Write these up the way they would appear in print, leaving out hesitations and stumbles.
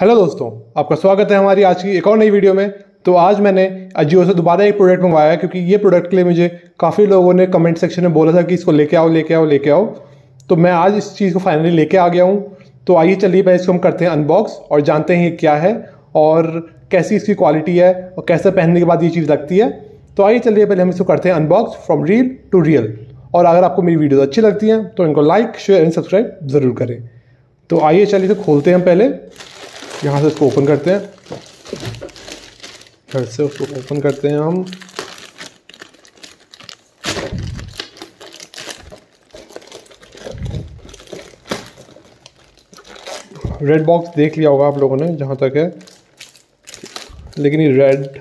Hello दोस्तों, आपका स्वागत है हमारी आज की एक और नई वीडियो में। तो आज मैंने अजियो से दोबारा एक प्रोडक्ट मंगवाया है, क्योंकि ये प्रोडक्ट के लिए मुझे काफ़ी लोगों ने कमेंट सेक्शन में बोला था कि इसको लेके आओ। तो मैं आज इस चीज़ को फाइनली लेके आ गया हूँ। तो आइए चलिए पहले इसको हम करते हैं अनबॉक्स और जानते हैं ये क्या है और कैसी इसकी क्वालिटी है और कैसे पहनने के बाद ये चीज़ लगती है। तो आइए चलिए पहले हम इसको करते हैं unbox from reel to real. और अगर आपको मेरी वीडियोज़ अच्छी लगती हैं तो इनको लाइक, शेयर एंड सब्सक्राइब ज़रूर करें। तो आइए चलिए इसे खोलते हैं। हम पहले यहाँ से इसको ओपन करते हैं, फिर से उसको ओपन करते हैं हम। रेड बॉक्स देख लिया होगा आप लोगों ने जहाँ तक है, लेकिन ये रेड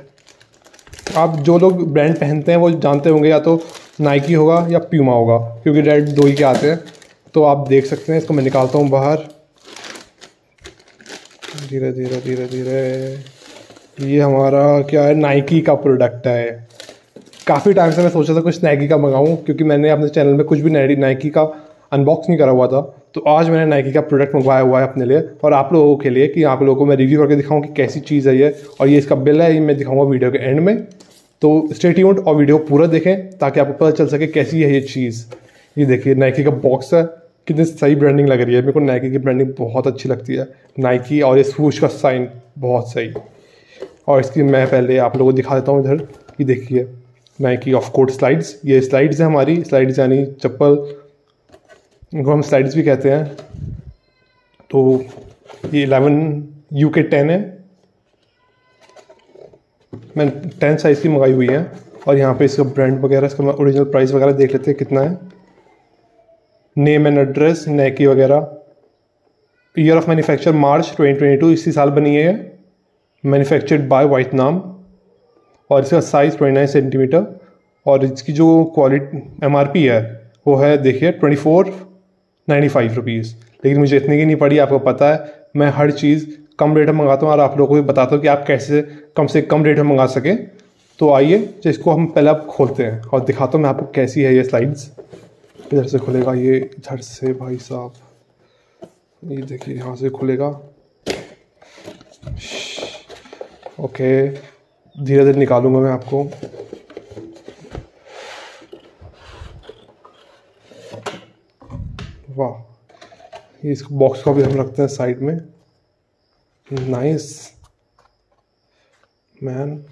आप जो लोग ब्रांड पहनते हैं वो जानते होंगे, या तो नाइकी होगा या प्यूमा होगा, क्योंकि रेड दो ही के आते हैं। तो आप देख सकते हैं, इसको मैं निकालता हूँ बाहर धीरे धीरे धीरे धीरे। ये हमारा क्या है, नाइकी का प्रोडक्ट है। काफ़ी टाइम से मैं सोचा था कुछ नाइकी का मंगाऊं, क्योंकि मैंने अपने चैनल में कुछ भी नाइकी का अनबॉक्स नहीं करा हुआ था। तो आज मैंने नाइकी का प्रोडक्ट मंगवाया हुआ है अपने लिए और आप लोगों के लिए, कि आप लोगों को मैं रिव्यू करके दिखाऊं कि कैसी चीज़ है ये। और ये इसका बिल है, ये मैं दिखाऊँगा वीडियो के एंड में। तो स्टे ट्यून्ड और वीडियो पूरा देखें ताकि आपको पता चल सके कैसी है ये चीज़। ये देखिए, नाइकी का बॉक्स है, कितनी सही ब्रांडिंग लग रही है। मेरे को नाइकी की ब्रांडिंग बहुत अच्छी लगती है, नाइकी। और ये स्वूश का साइन बहुत सही। और इसकी मैं पहले आप लोगों को दिखा देता हूँ इधर। ये देखिए, नाइकी ऑफ कोर्ट स्लाइड्स। ये स्लाइड्स है हमारी, स्लाइड्स यानी चप्पल, इनको हम स्लाइड्स भी कहते हैं। तो ये 11 UK 10 है, मैंने 10 साइज़ की मंगाई हुई है। और यहाँ पे इसका ब्रांड वगैरह, इसका ओरिजिनल प्राइस वगैरह देख लेते हैं कितना है। नेम एंड एड्रेस नाइकी वगैरह। ईयर ऑफ मैन्युफैक्चर मार्च 2022, इसी साल बनी है। Manufactured by Vietnam. और इसका साइज़ 29 सेंटीमीटर। और इसकी जो क्वालिटी MRP है वो है, देखिए 2495 रुपीज़। लेकिन मुझे इतने की नहीं पड़ी, आपको पता है मैं हर चीज़ कम रेट में मंगाता हूँ और आप लोगों को भी बताता हूँ कि आप कैसे कम से कम रेट में मंगा सकें। तो आइए इसको हम पहले आप खोलते हैं और दिखाता हूँ मैं आपको कैसी है ये स्लाइड्स। इधर से खुलेगा ये, इधर से भाई साहब, ये देखिए यहाँ से खुलेगा। ओके, धीरे धीरे निकालूंगा मैं आपको। वाह, ये इस बॉक्स को भी हम रखते हैं साइड में। Nice man.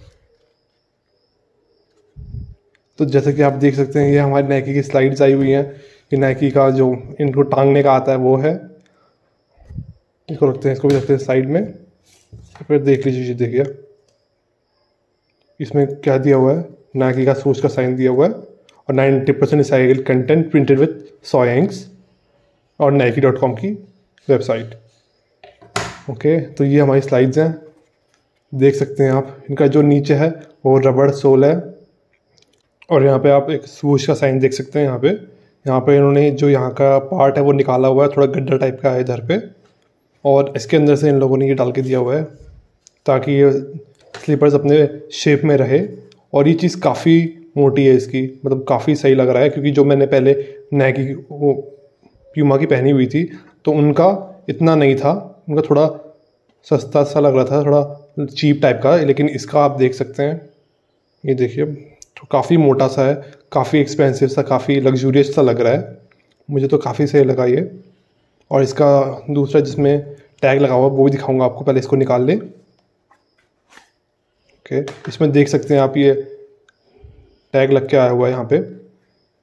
तो जैसे कि आप देख सकते हैं, ये हमारी नाइकी की स्लाइड्स आई हुई हैं। ये नाइकी का जो इनको टांगने का आता है वो है। इसको रखते हैं, इसको भी रखते हैं साइड में। फिर देख लीजिए, देखिए इसमें क्या दिया हुआ है, नाइकी का सूज का साइन दिया हुआ है। और 90% recycle content printed with soy inks और Nike.com की वेबसाइट। ओके, तो ये हमारी स्लाइड्स हैं, देख सकते हैं आप। इनका जो नीचे है वो रबड़ सोल है और यहाँ पे आप एक स्वूश का साइन देख सकते हैं। यहाँ पे इन्होंने जो यहाँ का पार्ट है वो निकाला हुआ है, थोड़ा गड्ढा टाइप का है इधर पे। और इसके अंदर से इन लोगों ने ये डाल के दिया हुआ है ताकि ये स्लीपर्स अपने शेप में रहे। और ये चीज़ काफ़ी मोटी है इसकी, मतलब काफ़ी सही लग रहा है, क्योंकि जो मैंने पहले नाइकी वो प्यूमा की पहनी हुई थी तो उनका इतना नहीं था, उनका थोड़ा सस्ता सा लग रहा था, थोड़ा चीप टाइप का। लेकिन इसका आप देख सकते हैं, ये देखिए तो काफ़ी मोटा सा है, काफ़ी एक्सपेंसिव सा, काफ़ी लग्जूरियस सा लग रहा है। मुझे तो काफ़ी सही लगा ये। और इसका दूसरा जिसमें टैग लगा हुआ वो भी दिखाऊंगा आपको, पहले इसको निकाल लें। ओके, इसमें देख सकते हैं आप, ये टैग लग के आया हुआ है यहाँ पे।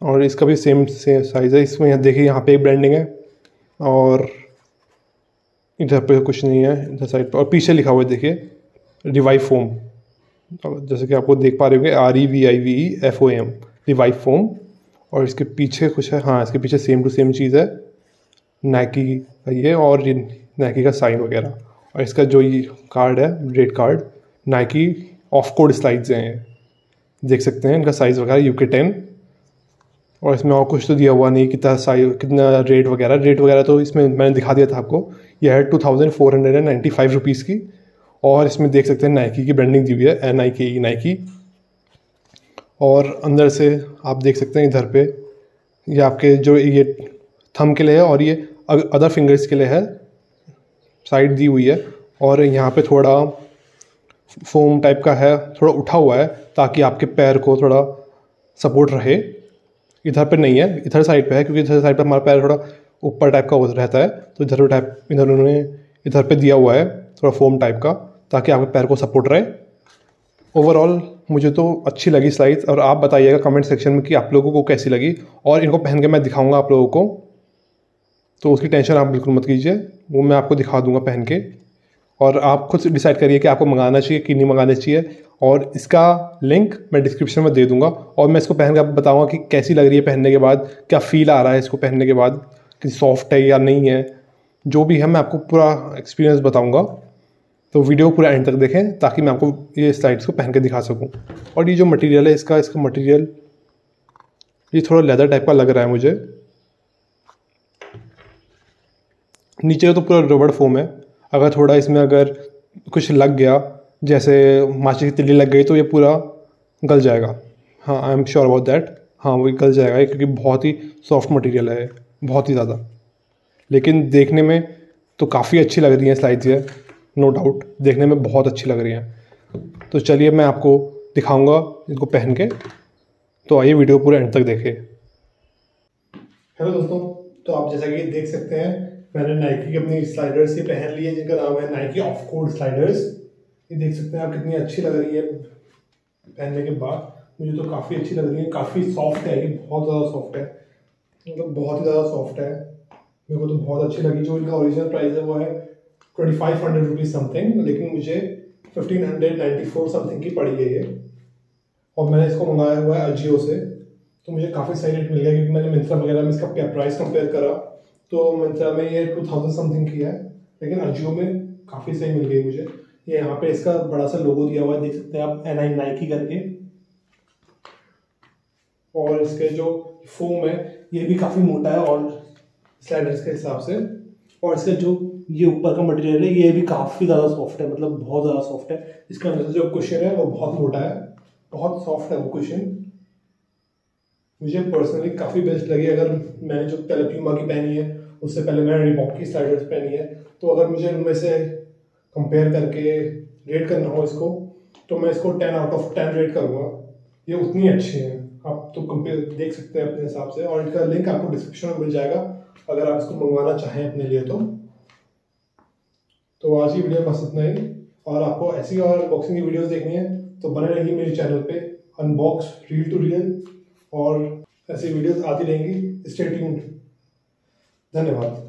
और इसका भी सेम साइज़ है। इसमें यहाँ देखिए, यहाँ पे ब्रांडिंग है और इधर पे कुछ नहीं है इधर साइड पर। और पीछे लिखा हुआ है, देखिए रिवाइव फोम, जैसे कि आपको देख पा रहे होंगे REVIVE FOAM, रिवाइव फोम। और इसके पीछे कुछ है, हाँ इसके पीछे सेम टू सेम चीज़ है, नाइकी का ये और नाइकी का साइन वगैरह। और इसका जो ये कार्ड है, red card, Nike off court slides हैं, देख सकते हैं। इनका साइज़ वगैरह UK 10। और इसमें और कुछ तो दिया हुआ नहीं, कितना साइज, कितना रेट वगैरह तो इसमें मैंने दिखा दिया था आपको। यह है 2495 रुपीज़ की। और इसमें देख सकते हैं नाइकी की ब्रांडिंग दी हुई है, NIKE। और अंदर से आप देख सकते हैं इधर पे, ये आपके जो ये थंब के लिए है और ये अदर फिंगर्स के लिए है, साइड दी हुई है। और यहाँ पे थोड़ा फोम टाइप का है, थोड़ा उठा हुआ है ताकि आपके पैर को थोड़ा सपोर्ट रहे। इधर पे नहीं है, इधर साइड पे है, क्योंकि इधर साइड पे हमारा पैर थोड़ा ऊपर टाइप का रहता है, तो इधर टाइप इधर उन्होंने इधर पे दिया हुआ है थोड़ा फोम टाइप का ताकि आपके पैर को सपोर्ट रहे। ओवरऑल मुझे तो अच्छी लगी स्लाइड्स, और आप बताइएगा कमेंट सेक्शन में कि आप लोगों को कैसी लगी, और इनको पहन के मैं दिखाऊंगा आप लोगों को, तो उसकी टेंशन आप बिल्कुल मत कीजिए, वो मैं आपको दिखा दूंगा पहन के। और आप खुद डिसाइड करिए कि आपको मंगाना चाहिए कि नहीं मंगाना चाहिए, और इसका लिंक मैं डिस्क्रिप्शन में दे दूंगा, और मैं इसको पहन के आपको बताऊँगा कि कैसी लग रही है पहनने के बाद, क्या फील आ रहा है इसको पहनने के बाद, कि सॉफ्ट है या नहीं है, जो भी है मैं आपको पूरा एक्सपीरियंस बताऊँगा। तो वीडियो पूरा एंड तक देखें ताकि मैं आपको ये स्लाइड्स को पहन के दिखा सकूं। और ये जो मटेरियल है इसका मटेरियल ये थोड़ा लेदर टाइप का लग रहा है मुझे। नीचे तो पूरा रबड़ फोम है, अगर थोड़ा इसमें अगर कुछ लग गया जैसे माचिस की तिल्ली लग गई तो ये पूरा गल जाएगा। हाँ, I am sure about that. हाँ, वो गल जाएगा क्योंकि बहुत ही सॉफ्ट मटीरियल है, बहुत ही ज़्यादा। लेकिन देखने में तो काफ़ी अच्छी लग रही है स्लाइड्स, ये नो डाउट देखने में बहुत अच्छी लग रही हैं। तो चलिए मैं आपको दिखाऊंगा इनको पहन के, तो आइए वीडियो पूरा एंड तक देखिए। हेलो दोस्तों, तो आप जैसा कि देख सकते हैं मैंने नाइकी की अपनी स्लाइडर्स ही पहन ली है जिनका नाम है नाइकी ऑफ कोर्ट स्लाइडर्स। ये देख सकते हैं आप कितनी अच्छी लग रही है पहनने के बाद। मुझे तो काफ़ी अच्छी लग रही है, काफ़ी सॉफ्ट है, ये बहुत ज़्यादा सॉफ्ट है, मतलब बहुत ही ज़्यादा सॉफ्ट है। मेरे को तो बहुत अच्छी लगी। जो इनका ओरिजिनल प्राइस है वो है 2500 रुपीज़ समथिंग, लेकिन मुझे 1594 समथिंग की पड़ी है ये। और मैंने इसको मंगाया हुआ है अजियो से, तो मुझे काफ़ी सही रेट मिल गया क्योंकि मैंने मिंत्रा वगैरह में इसका प्राइस कंपेयर करा तो मिंत्रा में ये 2000 समथिंग की है, लेकिन अजियो में काफ़ी सही मिल गई मुझे। ये यहाँ पे इसका बड़ा सा लोगो दिया हुआ है, देख सकते हैं आप, NI नाइकी करके। और इसके जो फोम है ये भी काफ़ी मोटा है और स्लाइडर्स के हिसाब से, और इसके जो ये ऊपर का मटेरियल है ये भी काफ़ी ज़्यादा सॉफ्ट है, मतलब बहुत ज़्यादा सॉफ्ट है। इसका अंदर जो कुशन है वो बहुत मोटा है, बहुत सॉफ्ट है वो कुशन। मुझे पर्सनली काफ़ी बेस्ट लगी। अगर मैंने जो पहले प्यूमा की पहनी है, उससे पहले मैंने रिबॉक की स्लाइडर्स पहनी है, तो अगर मुझे उनमें से कंपेयर करके रेट करना हो इसको, तो मैं इसको 10 आउट ऑफ 10 रेट करूँगा। ये उतनी अच्छी है, आप तो कंपेयर देख सकते हैं अपने हिसाब से। और इनका लिंक आपको डिस्क्रिप्शन में मिल जाएगा अगर आप इसको मंगवाना चाहें अपने लिए। तो आज की वीडियो में बस इतना ही, और आपको ऐसी और अनबॉक्सिंग की वीडियोस देखनी है तो बने रहिए मेरे चैनल पे, अनबॉक्स रील टू रील, और ऐसी वीडियोस आती रहेंगी। स्टे ट्यून्ड, धन्यवाद।